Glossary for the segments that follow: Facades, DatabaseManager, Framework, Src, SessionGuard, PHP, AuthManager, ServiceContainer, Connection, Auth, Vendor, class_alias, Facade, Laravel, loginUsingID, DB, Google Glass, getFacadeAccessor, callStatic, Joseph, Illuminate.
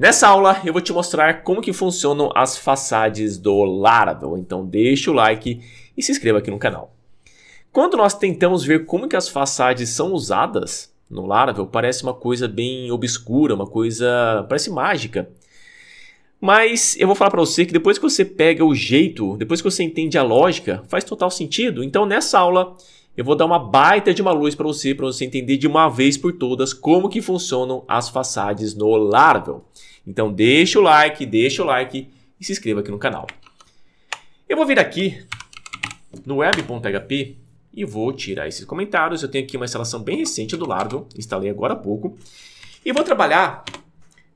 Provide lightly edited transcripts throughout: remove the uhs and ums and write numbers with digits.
Nessa aula eu vou te mostrar como que funcionam as façades do Laravel, então deixa o like e se inscreva aqui no canal. Quando nós tentamos ver como que as façades são usadas no Laravel, parece uma coisa bem obscura, uma coisa parece mágica. Mas eu vou falar para você que depois que você pega o jeito, depois que você entende a lógica, faz total sentido. Então nessa aula eu vou dar uma baita de uma luz para você entender de uma vez por todas como que funcionam as façades no Laravel. Então deixa o like e se inscreva aqui no canal. Eu vou vir aqui no web.php e vou tirar esses comentários. Eu tenho aqui uma instalação bem recente do Laravel, instalei agora há pouco. E vou trabalhar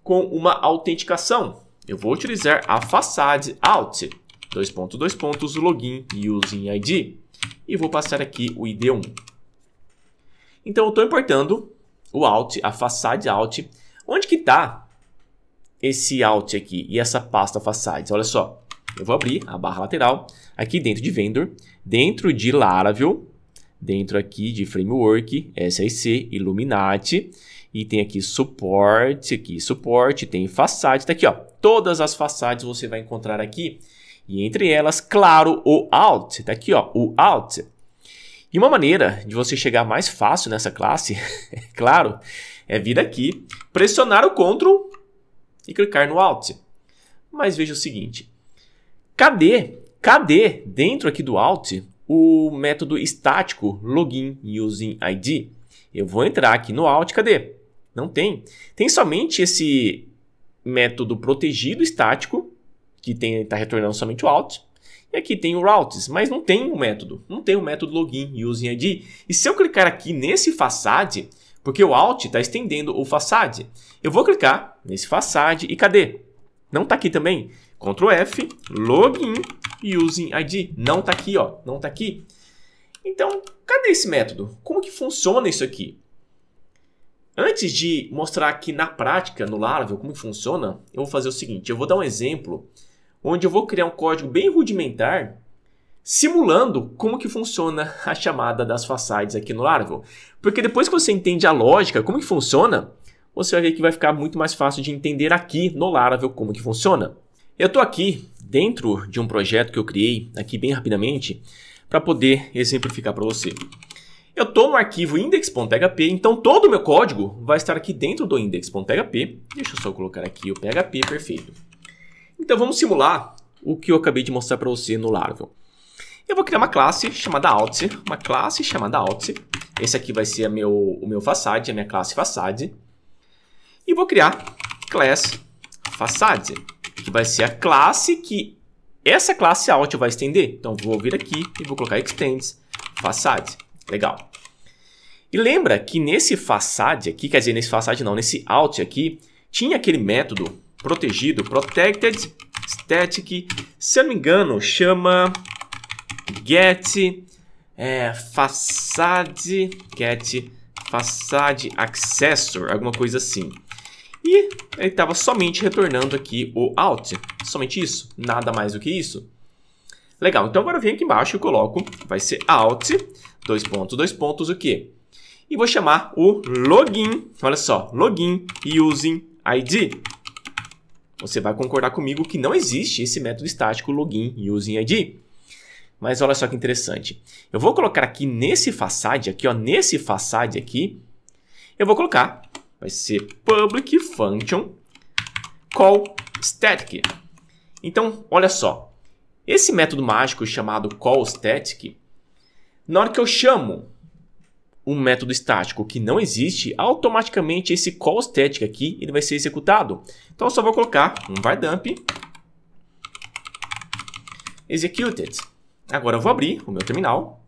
com uma autenticação. Eu vou utilizar a Facade Auth, ..login_usingID. E vou passar aqui o ID1. Então eu estou importando o Auth, a Facade Auth. Onde que está esse Auth aqui e essa pasta Facades? Olha só, eu vou abrir a barra lateral, aqui dentro de Vendor, dentro de Laravel, dentro aqui de Framework, Src, Illuminate, e tem aqui, suporte, tem Facade, tá aqui ó, todas as Facades você vai encontrar aqui. E entre elas, claro, o Auth, tá aqui ó, o Auth. E uma maneira de você chegar mais fácil nessa classe, claro, é vir aqui, pressionar o Ctrl e clicar no Auth. Mas veja o seguinte, cadê dentro aqui do Auth o método estático loginUsingID? Eu vou entrar aqui no Auth, cadê? Não tem. Tem somente esse método protegido estático, que está retornando somente o Auth, e aqui tem o routes, mas não tem o método, não tem o método loginUsingID. E se eu clicar aqui nesse Facade, porque o Auth está estendendo o Facade, eu vou clicar nesse Facade e cadê? Não está aqui também. Ctrl+F, loginUsingID, não está aqui, ó, não está aqui. Então, cadê esse método? Como que funciona isso aqui? Antes de mostrar aqui na prática, no Laravel, como funciona, eu vou fazer o seguinte, eu vou dar um exemplo onde eu vou criar um código bem rudimentar, simulando como que funciona a chamada das facades aqui no Laravel. Porque depois que você entende a lógica, como que funciona, você vai ver que vai ficar muito mais fácil de entender aqui no Laravel como que funciona. Eu estou aqui dentro de um projeto que eu criei aqui bem rapidamente para poder exemplificar para você. Eu estou no arquivo index.php, então todo o meu código vai estar aqui dentro do index.php. Deixa eu só colocar aqui o PHP, perfeito. Então vamos simular o que eu acabei de mostrar para você no Laravel. Eu vou criar uma classe chamada Auth, Esse aqui vai ser o meu Facade, a minha classe Facade. E vou criar class Facade, que vai ser a classe que essa classe Auth vai estender. Então vou vir aqui e vou colocar extends Facade. Legal. E lembra que nesse Facade aqui, quer dizer, nesse Facade não, nesse Auth aqui, tinha aquele método protegido, protected static, se eu não me engano, chama getFacadeAccessor, alguma coisa assim. E ele estava somente retornando aqui o Auth, somente isso, nada mais do que isso. Legal, então agora eu venho aqui embaixo e coloco, vai ser Auth, o quê? E vou chamar o login, olha só, loginUsingID. Você vai concordar comigo que não existe esse método estático loginUsingID. Mas olha só que interessante. Eu vou colocar aqui nesse Facade, aqui ó, nesse Facade aqui, eu vou colocar, vai ser public function callStatic. Então, olha só. Esse método mágico chamado callStatic, na hora que eu chamo um método estático que não existe, automaticamente esse callStatic aqui ele vai ser executado. Então eu só vou colocar um vardump executed. Agora eu vou abrir o meu terminal.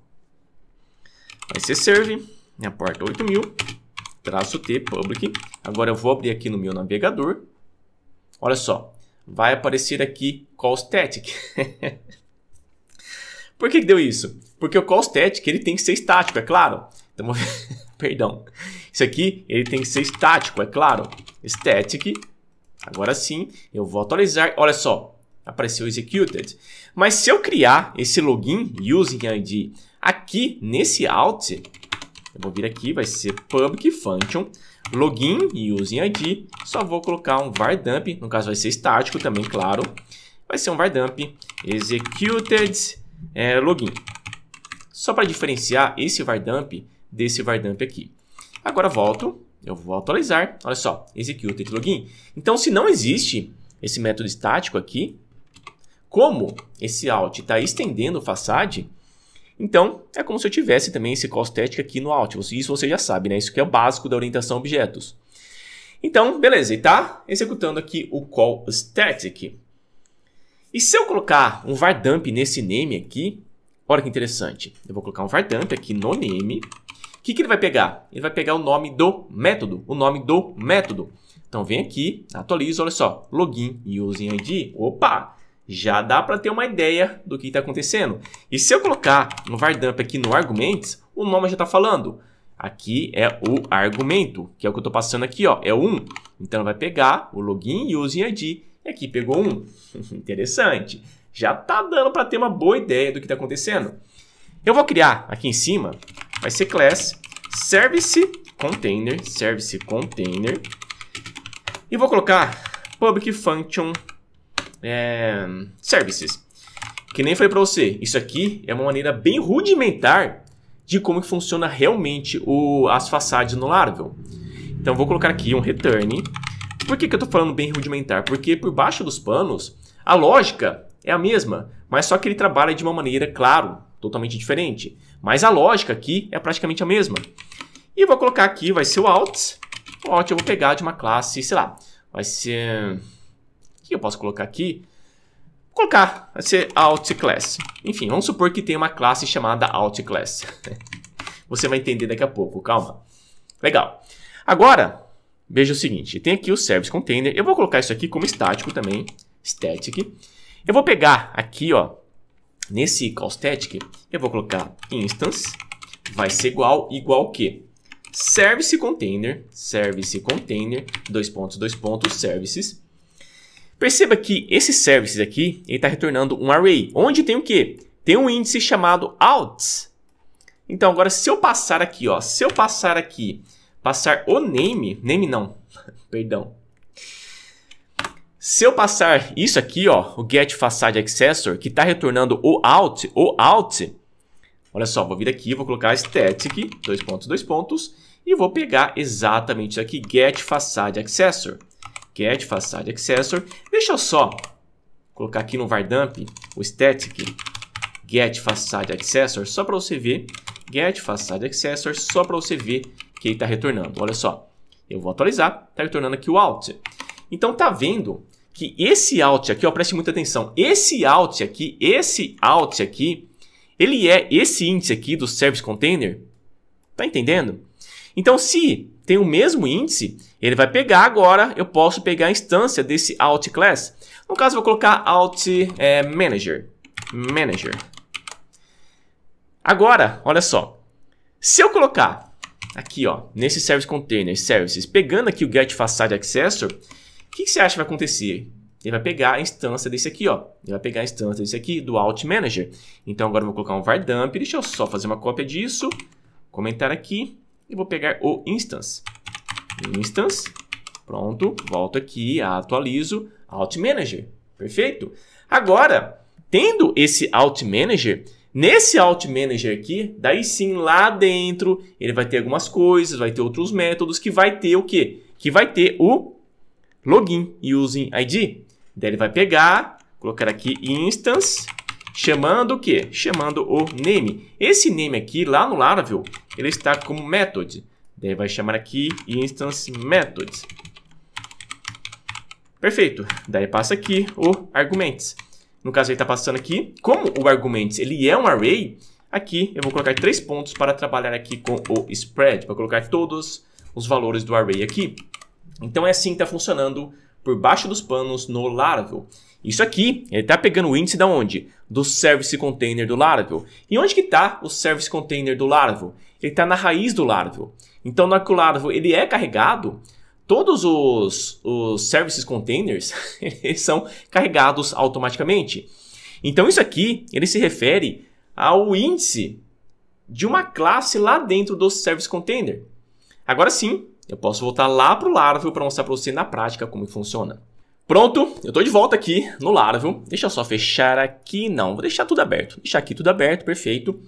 Vai ser serve, minha porta 8000-t public. Agora eu vou abrir aqui no meu navegador. Olha só. Vai aparecer aqui callStatic. Por que deu isso? Porque o callStatic ele tem que ser estático, é claro. Então, perdão. Isso aqui ele tem que ser estático, é claro. Static. Agora sim, eu vou atualizar. Olha só, apareceu executed. Mas se eu criar esse login usingID aqui nesse Auth, eu vou vir aqui, vai ser public function. loginUsingID, só vou colocar um vardump, no caso vai ser estático também, claro. Vai ser um vardump executed login. Só para diferenciar esse vardump desse vardump aqui. Agora volto, eu vou atualizar, olha só, executed login. Então, se não existe esse método estático aqui, como esse auth está estendendo o Facade, então é como se eu tivesse também esse callStatic aqui no auth. Isso você já sabe, né? Isso que é o básico da orientação a objetos. Então, beleza, e tá executando aqui o callStatic. E se eu colocar um vardump nesse name aqui, olha que interessante. Eu vou colocar um vardump aqui no name. O que ele vai pegar? Ele vai pegar o nome do método, o nome do método. Então, vem aqui, atualizo, olha só, loginUsingID, opa! Já dá para ter uma ideia do que está acontecendo. E se eu colocar um vardump aqui no arguments, o nome já está falando. Aqui é o argumento, que é o que eu estou passando aqui, ó, é o 1. Então, vai pegar o loginUsingID e aqui pegou 1. Interessante. Já está dando para ter uma boa ideia do que está acontecendo. Eu vou criar aqui em cima, vai ser class ServiceContainer, ServiceContainer. E vou colocar public function services. Que nem falei para você, isso aqui é uma maneira bem rudimentar de como que funciona realmente as Facades no Laravel. Então vou colocar aqui um return. Por que eu estou falando bem rudimentar? Porque por baixo dos panos a lógica é a mesma, mas só que ele trabalha de uma maneira, claro, totalmente diferente. Mas a lógica aqui é praticamente a mesma. E vou colocar aqui, vai ser o auth. O auth eu vou pegar de uma classe, sei lá, vai ser... O que eu posso colocar aqui? Vou colocar, vai ser AuthClass. Enfim, vamos supor que tem uma classe chamada AuthClass. Você vai entender daqui a pouco, calma. Legal. Agora, veja o seguinte, tem aqui o ServiceContainer. Eu vou colocar isso aqui como estático também, static. Eu vou pegar aqui, ó, nesse callStatic, eu vou colocar instance, vai ser igual o quê? ServiceContainer, ... services. Perceba que esse services aqui, ele está retornando um array, onde tem o quê? Tem um índice chamado auth. Então, agora, se eu passar aqui, ó, passar o name não, perdão. Se eu passar isso aqui, ó, o getFacadeAccessor, que está retornando o auth, olha só, vou vir aqui, vou colocar static, ... e vou pegar exatamente isso aqui, getFacadeAccessor. Deixa eu só colocar aqui no vardump o static, getFacadeAccessor, só para você ver, que ele está retornando. Olha só, eu vou atualizar, está retornando aqui o auth. Então, tá vendo que esse auth aqui, ó, preste muita atenção, esse auth aqui, ele é esse índice aqui do ServiceContainer, tá entendendo? Então, se tem o mesmo índice, ele vai pegar agora, eu posso pegar a instância desse auth class, no caso, eu vou colocar auth manager. Agora, olha só, se eu colocar aqui, ó, nesse ServiceContainer, services, pegando aqui o getFacadeAccessor, o que você acha que vai acontecer? Ele vai pegar a instância desse aqui, ó. Ele vai pegar a instância desse aqui, do AuthManager. Então, agora eu vou colocar um vardump. Deixa eu só fazer uma cópia disso. Comentar aqui. E vou pegar o instance. Pronto. Volto aqui, atualizo. AuthManager. Perfeito? Agora, tendo esse AuthManager, nesse AuthManager aqui, daí sim, lá dentro, ele vai ter algumas coisas, vai ter outros métodos, que vai ter o quê? Que vai ter o... loginUsingID. Daí ele vai pegar, colocar aqui instance, chamando o quê? Chamando o name. Esse name aqui, lá no Laravel, ele está como method. Daí vai chamar aqui instance method. Perfeito. Daí passa aqui o arguments. No caso, ele está passando aqui. Como o arguments ele é um array, aqui eu vou colocar 3 pontos para trabalhar aqui com o spread, para colocar todos os valores do array aqui. Então, é assim que está funcionando por baixo dos panos no Laravel. Isso aqui, ele está pegando o índice da onde? Do ServiceContainer do Laravel. E onde que está o ServiceContainer do Laravel? Ele está na raiz do Laravel. Então, na hora que o Laravel ele é carregado, todos os ServiceContainers são carregados automaticamente. Então, isso aqui, ele se refere ao índice de uma classe lá dentro do ServiceContainer. Agora sim, Eu posso voltar lá para o Laravel para mostrar para você na prática como funciona. Pronto, eu estou de volta aqui no Laravel. Deixa eu só fechar aqui. Não, vou deixar tudo aberto. Deixar aqui tudo aberto, perfeito.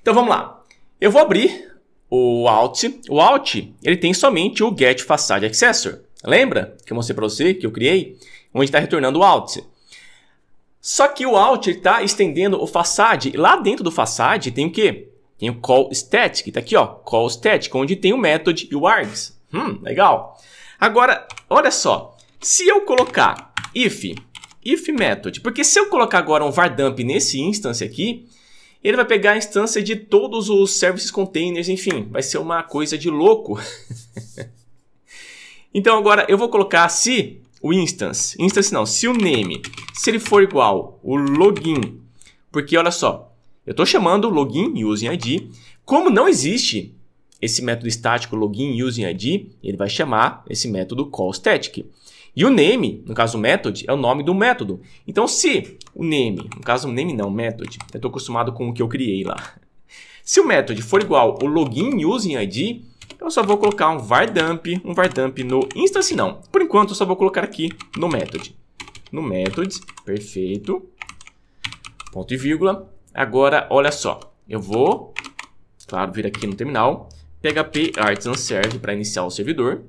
Então vamos lá. Eu vou abrir o Auth. O Auth, ele tem somente o getFacadeAccessor. Lembra que eu mostrei para você, que eu criei? Onde está retornando o Auth. Só que o Auth está estendendo o Facade. Lá dentro do Facade tem o quê? Tem o callStatic, está aqui, ó, callStatic, onde tem o method e o args. Legal. Agora, olha só. Se eu colocar if method, porque se eu colocar agora um vardump nesse instance aqui, ele vai pegar a instância de todos os services containers, enfim, vai ser uma coisa de louco. Então agora eu vou colocar se o se o name, se ele for igual o login, porque olha só, eu estou chamando loginUsingID, como não existe esse método estático loginUsingID, ele vai chamar esse método callStatic. E o name, no caso o method, é o nome do método. Então se o name, no caso o name não, method, eu estou acostumado com o que eu criei lá. Se o method for igual o loginUsingID, eu só vou colocar um vardump no instance não. Por enquanto eu só vou colocar aqui no method. No method, perfeito, ponto e vírgula. Agora olha só, eu vou, claro, vir aqui no terminal, php artisan serve para iniciar o servidor.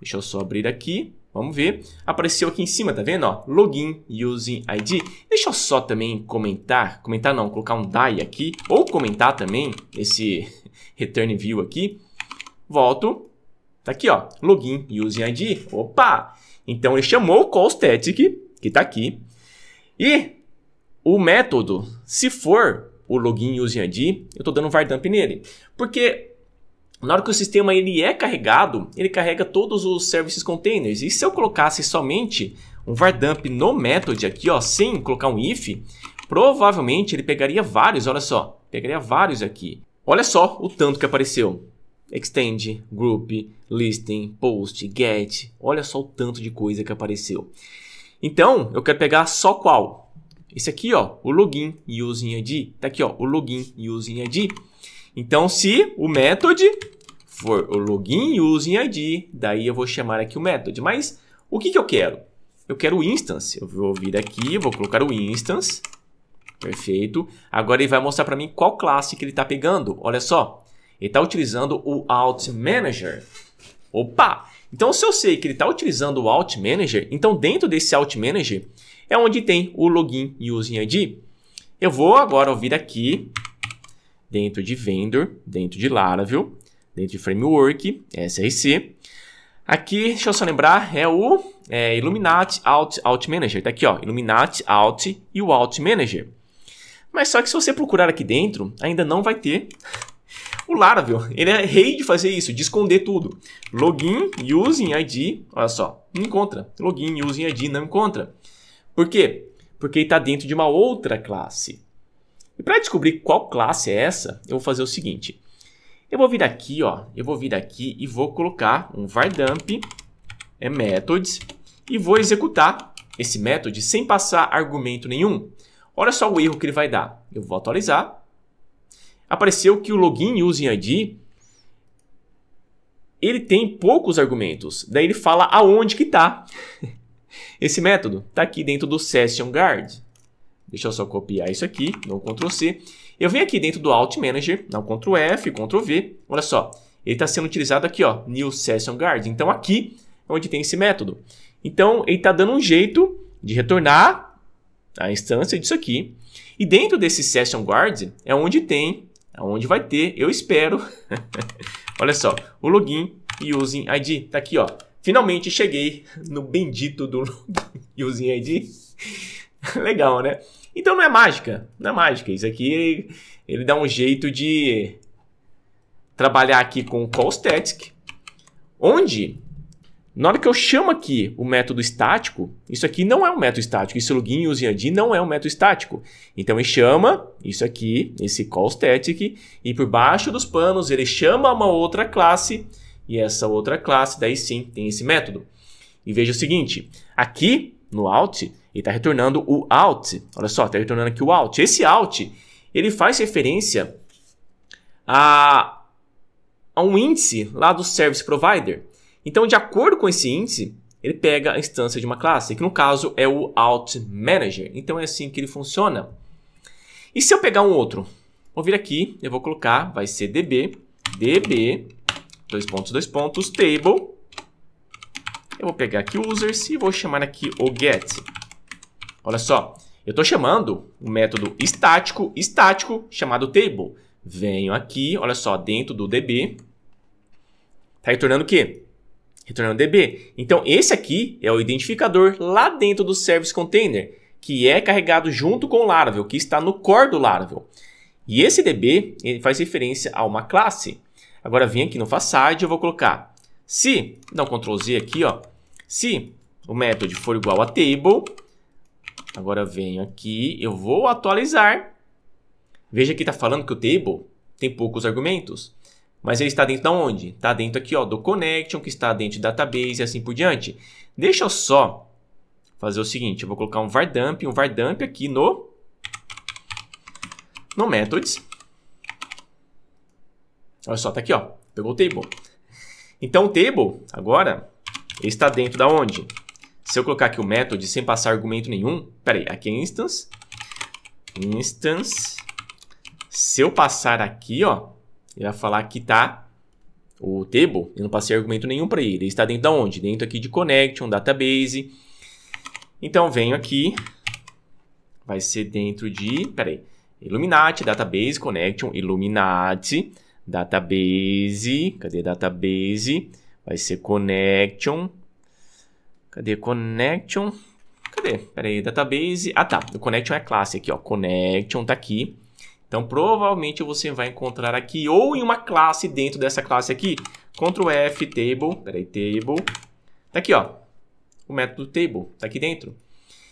Deixa eu só abrir aqui. Vamos ver, apareceu aqui em cima, tá vendo? Ó, loginUsingID. Deixa eu só também colocar um die aqui, ou comentar também esse return view aqui. Volto, tá aqui, ó, loginUsingID. Opa! Então ele chamou o callStatic, que tá aqui, e o método, se for o loginUsingID, eu tô dando um vardump nele, porque na hora que o sistema ele é carregado, ele carrega todos os services containers. E se eu colocasse somente um vardump no method aqui, ó, sem colocar um if, provavelmente ele pegaria vários, olha só, pegaria vários aqui. Olha só o tanto que apareceu. Extend, group, listing, post, get, olha só o tanto de coisa que apareceu. Então, eu quero pegar só qual? Esse aqui, ó, o loginUsingID. Tá aqui, ó, o loginUsingID. Então, se o method for o loginUsingID, daí eu vou chamar aqui o method. Mas o que eu quero? Eu quero o instance. Eu vou vir aqui, vou colocar o instance. Perfeito. Agora ele vai mostrar para mim qual classe que ele está pegando. Olha só. Ele está utilizando o AuthManager. Opa! Então, se eu sei que ele está utilizando o AuthManager, então dentro desse AuthManager é onde tem o loginUsingID. Eu vou agora vir aqui dentro de Vendor, dentro de Laravel, dentro de Framework, Src. Aqui, deixa eu só lembrar, é o Illuminate, AuthManager. Está aqui, ó, Illuminate, Auth e o AuthManager. Mas só que se você procurar aqui dentro, ainda não vai ter... O Laravel, ele é rei de fazer isso, de esconder tudo. LoginUsingID, olha só, não encontra. LoginUsingID não encontra. Por quê? Porque ele está dentro de uma outra classe. E para descobrir qual classe é essa, eu vou fazer o seguinte. Eu vou vir aqui, ó, eu vou vir aqui e vou colocar um vardump methods e vou executar esse method sem passar argumento nenhum. Olha só o erro que ele vai dar. Eu vou atualizar. Apareceu que o loginUsingID ele tem poucos argumentos. Daí ele fala aonde que está esse método. Está aqui dentro do SessionGuard. Deixa eu só copiar isso aqui, dou um Ctrl+C. Eu venho aqui dentro do AuthManager, dá um Ctrl+F, Ctrl+V. Olha só, ele está sendo utilizado aqui, ó, New SessionGuard. Então aqui é onde tem esse método. Então ele está dando um jeito de retornar a instância disso aqui. E dentro desse SessionGuard é onde tem... Onde vai ter, eu espero, olha só, o loginUsingID, tá aqui, ó. Finalmente cheguei no bendito do loginUsingID. Legal, né? Então não é mágica, não é mágica. Isso aqui, ele dá um jeito de trabalhar aqui com o callStatic, onde, na hora que eu chamo aqui o método estático, isso aqui não é um método estático, esse loginUsingID não é um método estático. Então ele chama isso aqui, esse callStatic, e por baixo dos panos ele chama uma outra classe, e essa outra classe daí sim tem esse método. E veja o seguinte, aqui no Auth, ele está retornando o Auth. Olha só, está retornando aqui o Auth. Esse Auth, ele faz referência a a um índice lá do Service Provider. Então, de acordo com esse índice, ele pega a instância de uma classe, que no caso é o AuthManager. Então, é assim que ele funciona. E se eu pegar um outro? Vou vir aqui, eu vou colocar, vai ser db, table. Eu vou pegar aqui users e vou chamar aqui o get. Olha só, eu estou chamando o método estático chamado table. Venho aqui, olha só, dentro do db. Está retornando o quê? Retornando db. Então, esse aqui é o identificador lá dentro do Service Container, que é carregado junto com o Laravel, que está no core do Laravel. E esse db ele faz referência a uma classe. Agora, vim aqui no Facade, eu vou colocar se, dá um Ctrl Z aqui, ó, se o método for igual a table, agora venho aqui, eu vou atualizar. Veja que está falando que o table tem poucos argumentos, mas ele está dentro de onde? Está dentro aqui, ó, do Connection, que está dentro de database e assim por diante. Deixa eu só fazer o seguinte, eu vou colocar um var dump aqui no methods. Olha só, tá aqui, ó, pegou o table. Então, o table, agora, ele está dentro da onde? Se eu colocar aqui o método sem passar argumento nenhum, peraí, aqui é instance, se eu passar aqui, ó, ele vai falar que tá o table, eu não passei argumento nenhum para ele, ele está dentro da onde? Dentro aqui de connection, database. Então, venho aqui, vai ser dentro de, peraí, Illuminate, database, connection, Illuminate, database, cadê database? Vai ser connection. Cadê connection? Cadê? Pera aí, database. Ah, tá. O connection é a classe aqui, ó. Connection tá aqui. Então, provavelmente você vai encontrar aqui ou em uma classe dentro dessa classe aqui. Ctrl F, table. Pera aí, table. Tá aqui, ó. O método table tá aqui dentro.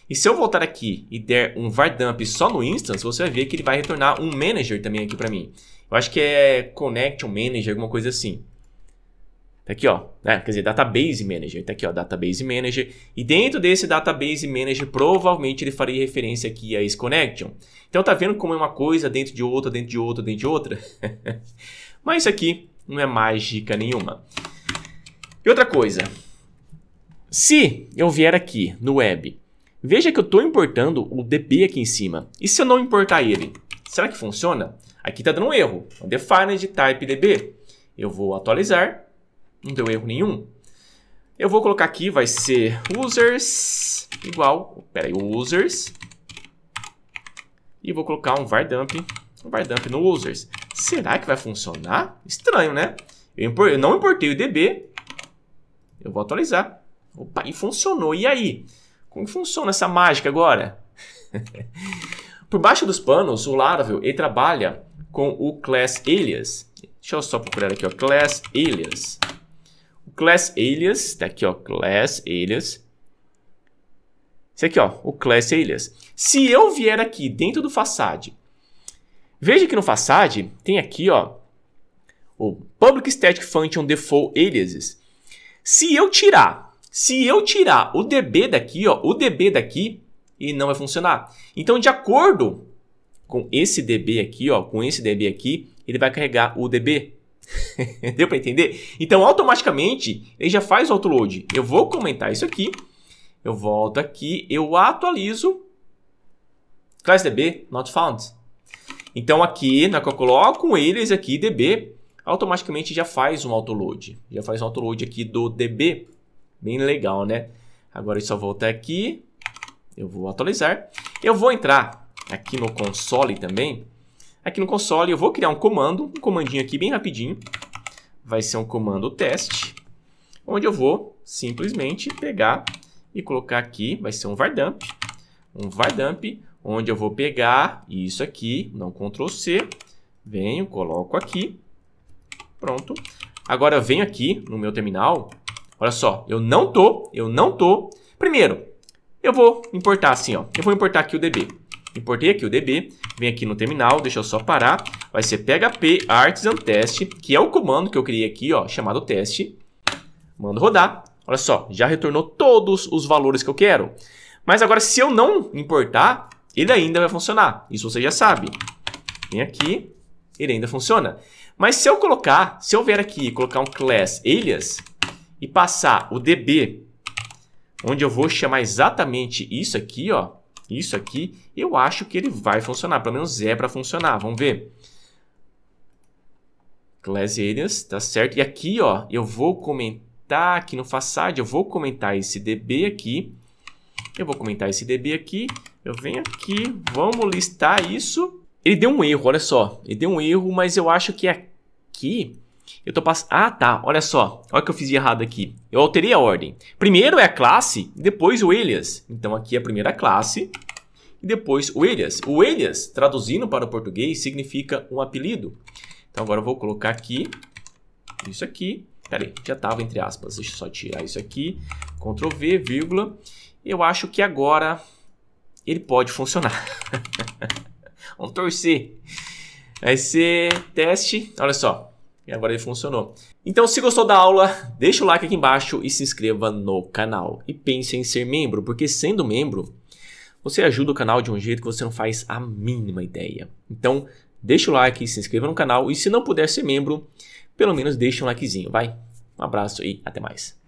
E se eu voltar aqui e der um var dump só no instance, você vai ver que ele vai retornar um manager também aqui para mim. Eu acho que é connection manager, alguma coisa assim. Tá aqui, ó. É, quer dizer, database manager. Tá aqui, ó, database manager. E dentro desse database manager, provavelmente ele faria referência aqui a esse connection. Então, tá vendo como é uma coisa dentro de outra, dentro de outra, dentro de outra? Mas isso aqui não é mágica nenhuma. E outra coisa. Se eu vier aqui no web... Veja que eu estou importando o DB aqui em cima. E se eu não importar ele? Será que funciona? Aqui está dando um erro. Undefined type DB. Eu vou atualizar. Não deu erro nenhum. Eu vou colocar aqui, vai ser users igual... Pera aí, users. E vou colocar um var dump no users. Será que vai funcionar? Estranho, né? Eu não importei o DB. Eu vou atualizar. Opa, e funcionou. E aí? Como funciona essa mágica agora? Por baixo dos panos, o Laravel ele trabalha com o class_alias. Deixa eu só procurar aqui, ó, class_alias. O class_alias, tá aqui, ó, class_alias. Esse aqui, ó, o class_alias. Se eu vier aqui dentro do Facade, veja que no Facade tem aqui, ó, o public static function default aliases. Se eu tirar o DB daqui, ó, o DB daqui, ele não vai funcionar. Então, de acordo com esse DB aqui, ó, com esse DB aqui, ele vai carregar o DB. Deu para entender? Então, automaticamente, ele já faz o autoload. Eu vou comentar isso aqui. Eu volto aqui, eu atualizo. Class DB, not found. Então, aqui, na que eu coloco eles aqui, DB, automaticamente já faz um autoload. Já faz um autoload aqui do DB. Bem legal, né? Agora eu só voltar aqui. Eu vou atualizar. Eu vou entrar aqui no console também. Aqui no console eu vou criar um comando. Um comandinho aqui bem rapidinho. Vai ser um comando teste. Onde eu vou simplesmente pegar e colocar aqui. Vai ser um var dump. Um var dump. Onde eu vou pegar isso aqui. Não Ctrl C. Venho, coloco aqui. Pronto. Agora eu venho aqui no meu terminal. Olha só, eu não tô. Primeiro, eu vou importar assim, ó. Eu vou importar aqui o DB. Importei aqui o DB. Vem aqui no terminal, deixa eu só parar. Vai ser php artisan test, que é o comando que eu criei aqui, ó, chamado teste. Mando rodar. Olha só, já retornou todos os valores que eu quero. Mas agora, se eu não importar, ele ainda vai funcionar. Isso você já sabe. Vem aqui, ele ainda funciona. Mas se eu colocar, se eu vier aqui e colocar um class alias e passar o DB, onde eu vou chamar exatamente isso aqui, ó, isso aqui, eu acho que ele vai funcionar, pelo menos é para funcionar, vamos ver. Class alias, tá certo? E aqui, ó, eu vou comentar aqui no Facade, eu vou comentar esse DB aqui, eu vou comentar esse DB aqui, eu venho aqui, vamos listar isso. Ele deu um erro, olha só, ele deu um erro, mas eu acho que aqui eu tô passando... Ah, tá, olha só, olha o que eu fiz de errado aqui. Eu alterei a ordem. Primeiro é a classe, depois o alias. Então aqui é a primeira classe e depois o alias. O alias, traduzindo para o português, significa um apelido. Então agora eu vou colocar aqui, isso aqui. Peraí, já tava entre aspas, deixa eu só tirar isso aqui. Ctrl V, vírgula. Eu acho que agora ele pode funcionar. Vamos torcer. Vai ser teste. Olha só. E agora ele funcionou. Então, se gostou da aula, deixa o like aqui embaixo e se inscreva no canal. E pense em ser membro, porque sendo membro, você ajuda o canal de um jeito que você não faz a mínima ideia. Então, deixa o like e se inscreva no canal. E se não puder ser membro, pelo menos deixa um likezinho, vai? Um abraço e até mais.